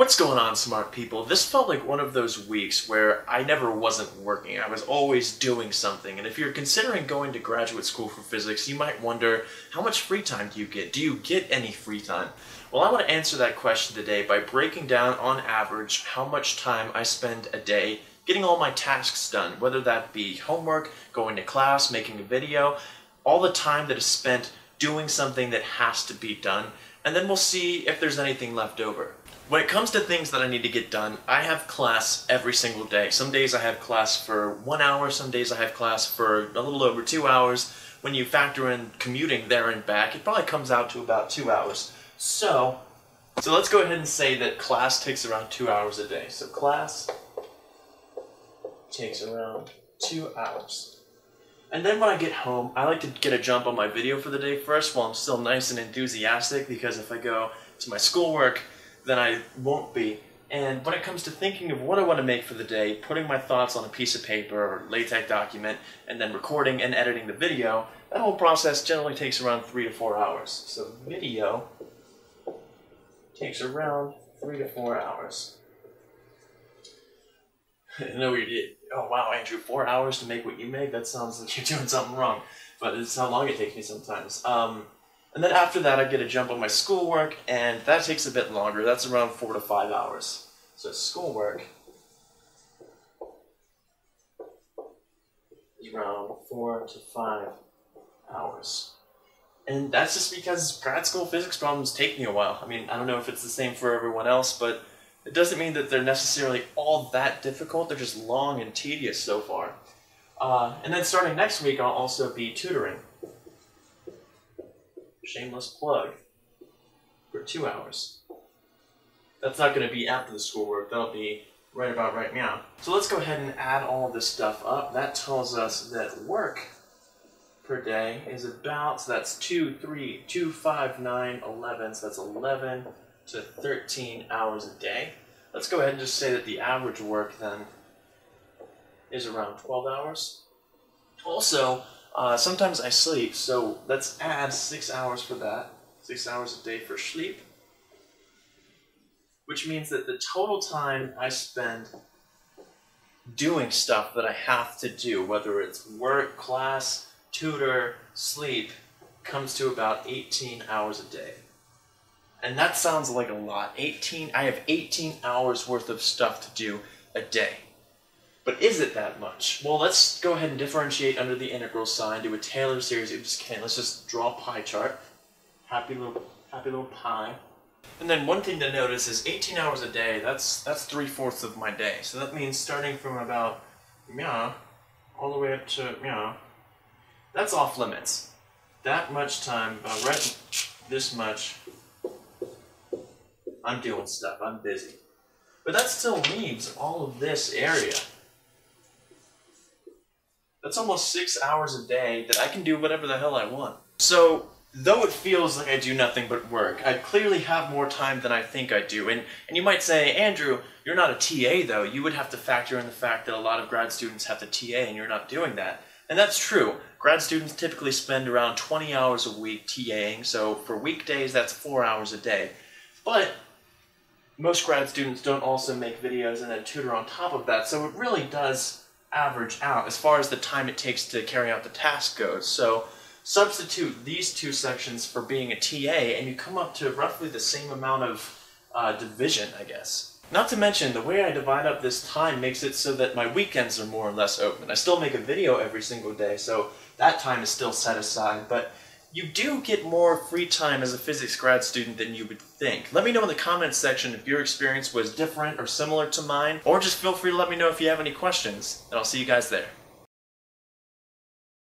What's going on, smart people? This felt like one of those weeks where I never wasn't working. I was always doing something. And if you're considering going to graduate school for physics, you might wonder, how much free time do you get? Do you get any free time? Well, I want to answer that question today by breaking down, on average, how much time I spend a day getting all my tasks done, whether that be homework, going to class, making a video, all the time that is spent doing something that has to be done. And then we'll see if there's anything left over. When it comes to things that I need to get done, I have class every single day. Some days I have class for 1 hour, some days I have class for a little over 2 hours. When you factor in commuting there and back, it probably comes out to about 2 hours. So let's go ahead and say that class takes around 2 hours a day. So class takes around 2 hours. And then when I get home, I like to get a jump on my video for the day first while I'm still nice and enthusiastic, because if I go to my schoolwork, then I won't be. And when it comes to thinking of what I want to make for the day, putting my thoughts on a piece of paper or LaTeX document, and then recording and editing the video, that whole process generally takes around 3 to 4 hours. So video takes around 3 to 4 hours. No, you did. Oh wow, Andrew, 4 hours to make what you make? That sounds like you're doing something wrong. But it's how long it takes me sometimes. And then after that, I get a jump on my schoolwork, and that takes a bit longer. That's around 4 to 5 hours. So schoolwork is around 4 to 5 hours. And that's just because grad school physics problems take me a while. I mean, I don't know if it's the same for everyone else, but it doesn't mean that they're necessarily all that difficult. They're just long and tedious so far. And then starting next week, I'll also be tutoring. Shameless plug. For 2 hours. That's not going to be after the schoolwork. That'll be right about right now. So let's go ahead and add all of this stuff up. That tells us that work per day is about, so that's 2, 3, 2, 5, 9, 11. So that's 11. To 13 hours a day. Let's go ahead and just say that the average work then is around 12 hours. Also, sometimes I sleep, so let's add 6 hours for that. 6 hours a day for sleep, which means that the total time I spend doing stuff that I have to do, whether it's work, class, tutor, sleep, comes to about 18 hours a day. And that sounds like a lot. I have 18 hours worth of stuff to do a day. But is it that much? Well, let's go ahead and differentiate under the integral sign, do a Taylor series if you can. Let's just draw a pie chart. Happy little pie. And then one thing to notice is 18 hours a day, that's 3/4 of my day. So that means starting from about all the way up to that's off limits. That much time, about right this much, I'm doing stuff, I'm busy. But that still leaves all of this area. That's almost 6 hours a day that I can do whatever the hell I want. So, though it feels like I do nothing but work, I clearly have more time than I think I do. And you might say, Andrew, you're not a TA though. You would have to factor in the fact that a lot of grad students have to TA and you're not doing that. And that's true. Grad students typically spend around 20 hours a week TAing, so for weekdays that's 4 hours a day. But most grad students don't also make videos and then tutor on top of that, so it really does average out as far as the time it takes to carry out the task goes. So substitute these two sections for being a TA and you come up to roughly the same amount of division, I guess. Not to mention, the way I divide up this time makes it so that my weekends are more or less open. I still make a video every single day, so that time is still set aside, but you do get more free time as a physics grad student than you would think. Let me know in the comments section if your experience was different or similar to mine, or just feel free to let me know if you have any questions, and I'll see you guys there.